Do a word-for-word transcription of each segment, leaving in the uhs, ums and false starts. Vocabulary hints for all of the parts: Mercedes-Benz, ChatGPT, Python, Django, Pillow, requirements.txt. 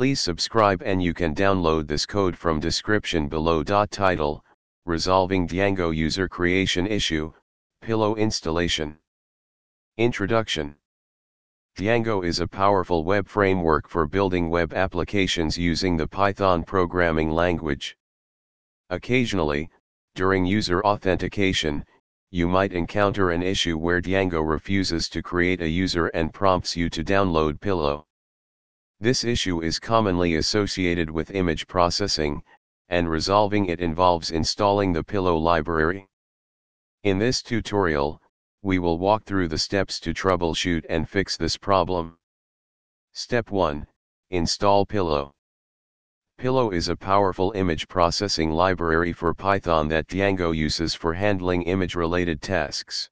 Please subscribe, and you can download this code from description below. Title: Resolving Django User Creation Issue, Pillow Installation. Introduction. Django is a powerful web framework for building web applications using the Python programming language. Occasionally, during user authentication, you might encounter an issue where Django refuses to create a user and prompts you to download Pillow. This issue is commonly associated with image processing, and resolving it involves installing the Pillow library. In this tutorial, we will walk through the steps to troubleshoot and fix this problem. Step one. Install Pillow. Pillow is a powerful image processing library for Python that Django uses for handling image-related tasks.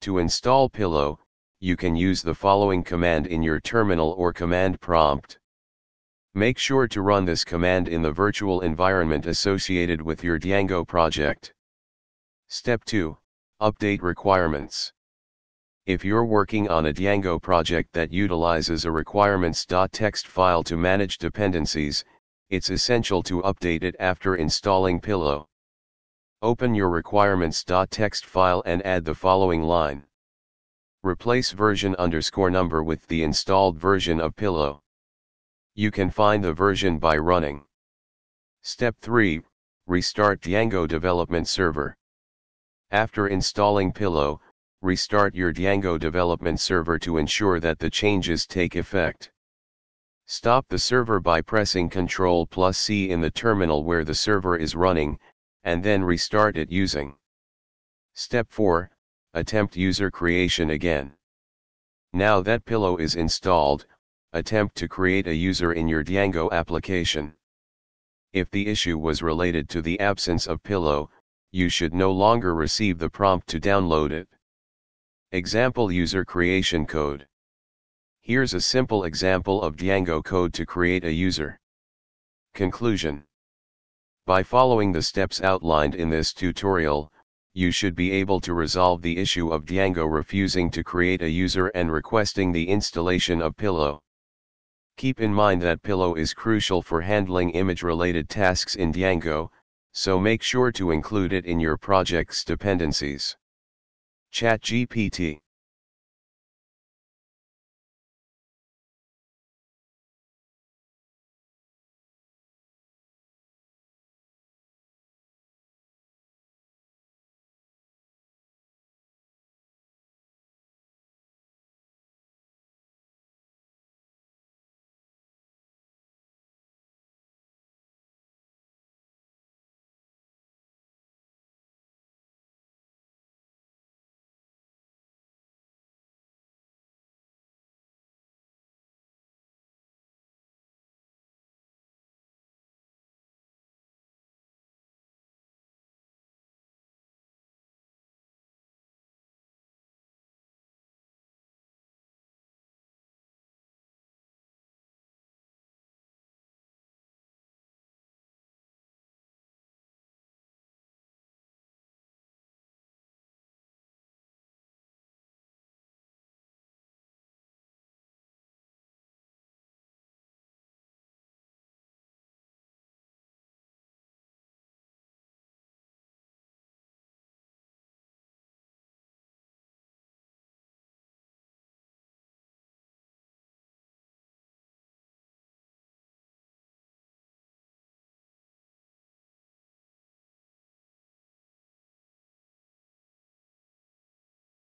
To install Pillow, you can use the following command in your terminal or command prompt. Make sure to run this command in the virtual environment associated with your Django project. Step two. Update requirements. If you're working on a Django project that utilizes a requirements.txt file to manage dependencies, it's essential to update it after installing Pillow. Open your requirements.txt file and add the following line. Replace version underscore number with the installed version of Pillow. You can find the version by running. Step three. Restart Django development server. After installing Pillow, restart your Django development server to ensure that the changes take effect. Stop the server by pressing control plus C in the terminal where the server is running, and then restart it using. Step four. Attempt user creation again. Now that Pillow is installed, attempt to create a user in your Django application. If the issue was related to the absence of Pillow, you should no longer receive the prompt to download it. Example user creation code. Here's a simple example of Django code to create a user. Conclusion. By following the steps outlined in this tutorial, you should be able to resolve the issue of Django refusing to create a user and requesting the installation of Pillow. Keep in mind that Pillow is crucial for handling image-related tasks in Django, so make sure to include it in your project's dependencies. ChatGPT